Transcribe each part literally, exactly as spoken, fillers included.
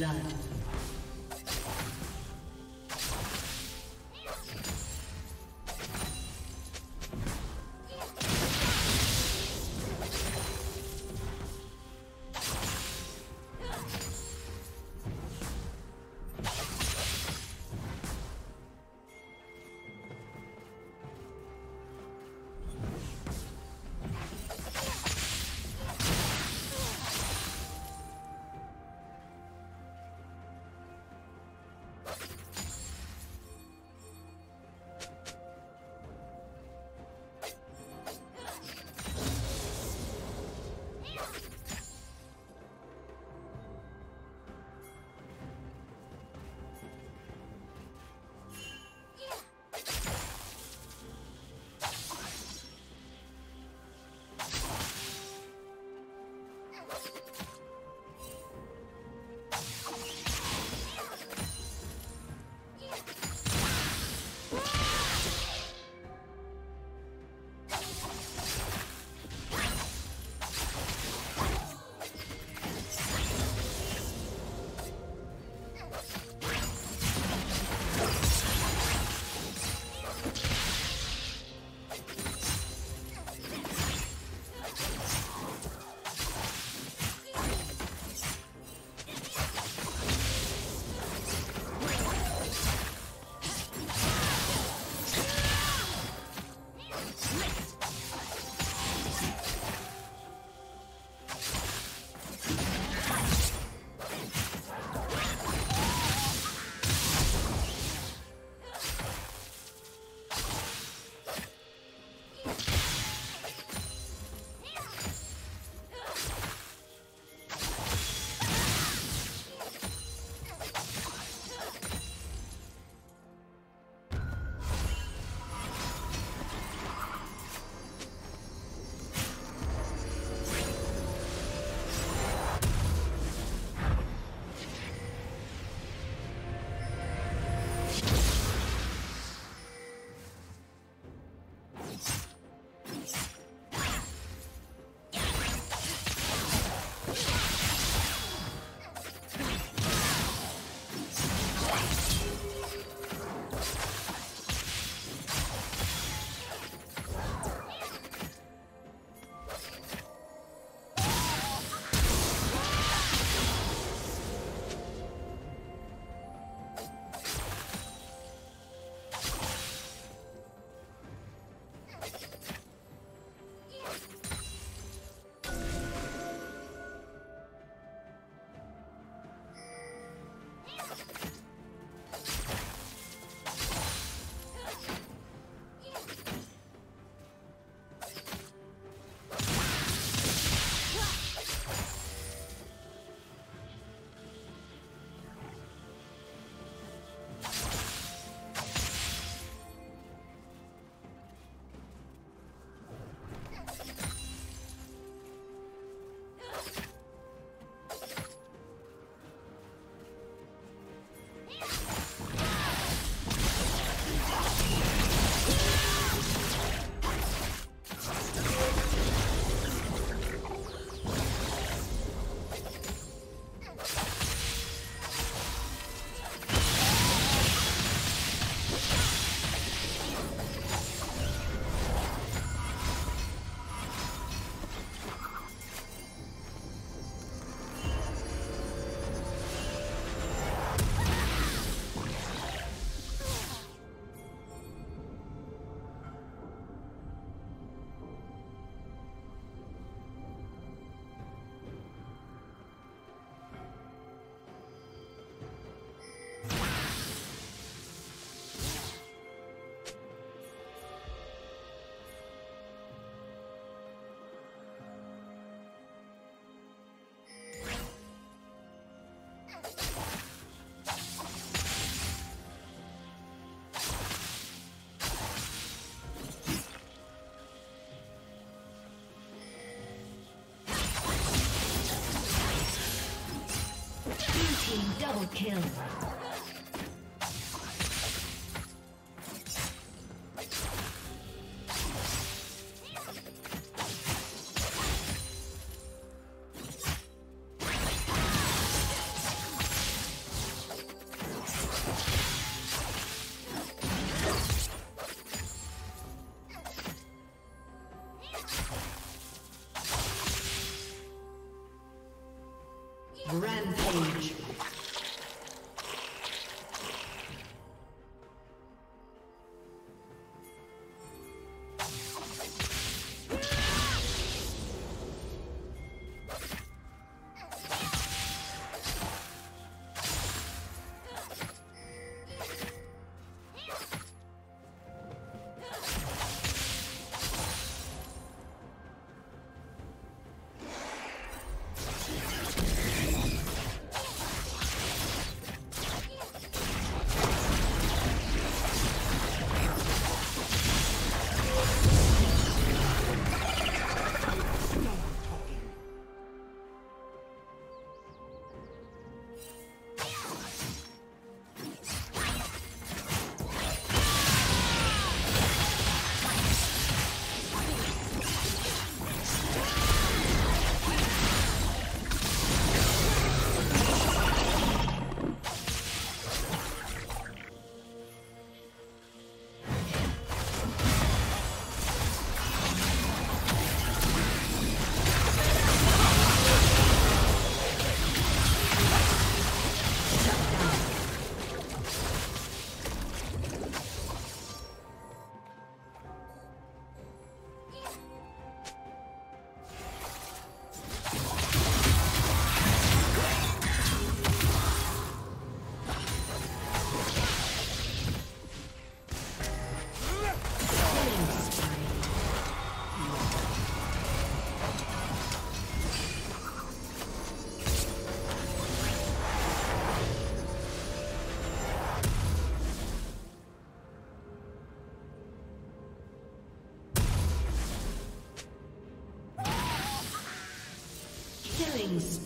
blood. Double kill.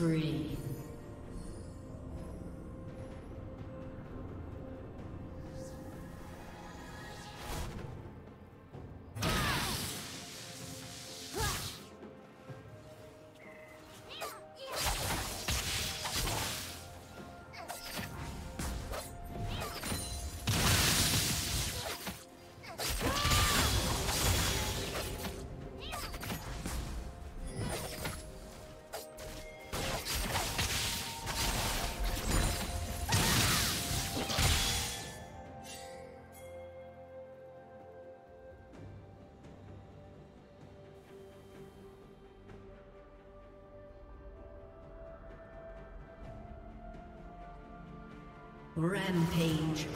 spree. Rampage.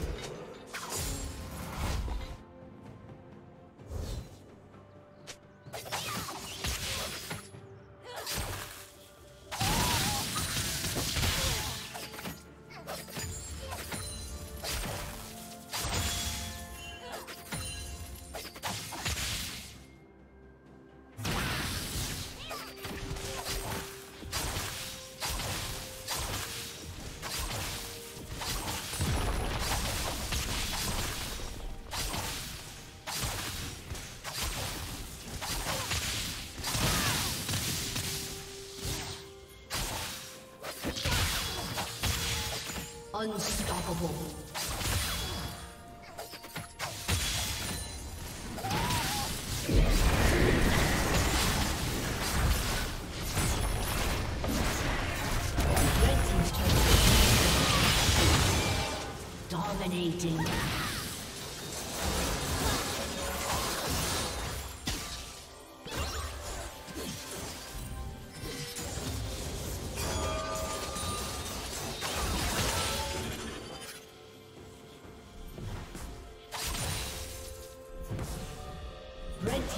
Unstoppable. Dominating.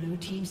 Blue team's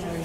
Legendary.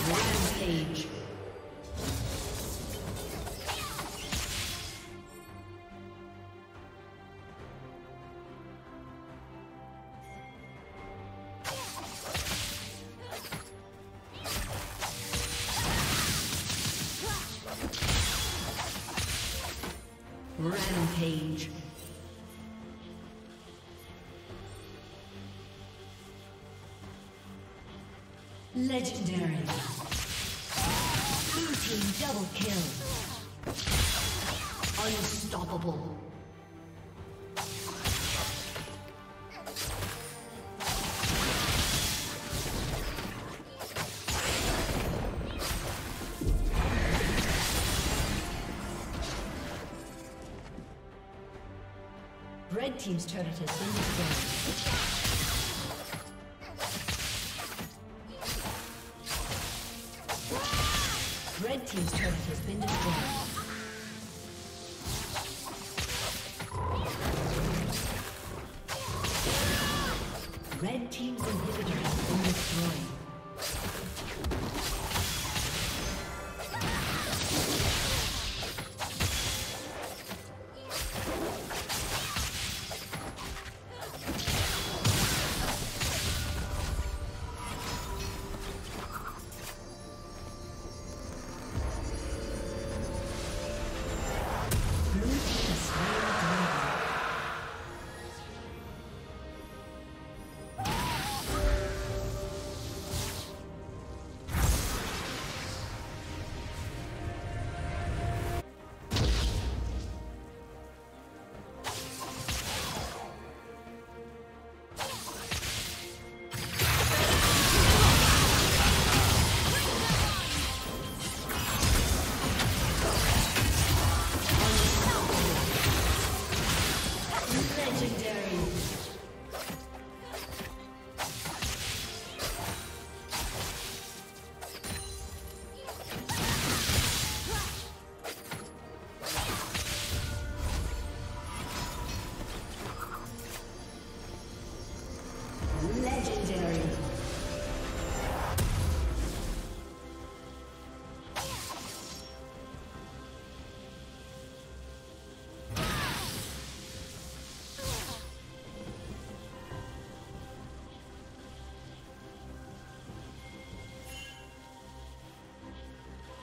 Rampage. Legendary. Blue team double kill. Unstoppable. Red team's turret has been destroyed. Red team's turret has been destroyed.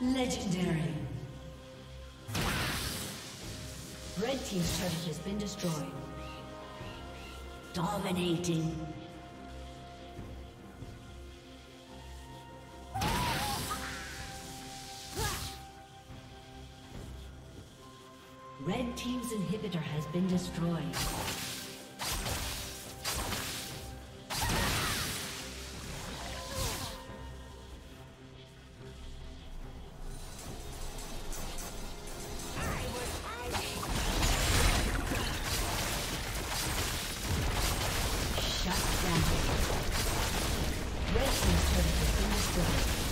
Legendary. Red team's turret has been destroyed. Dominating. Red team's inhibitor has been destroyed. Shut down. Red team's turret has been destroyed.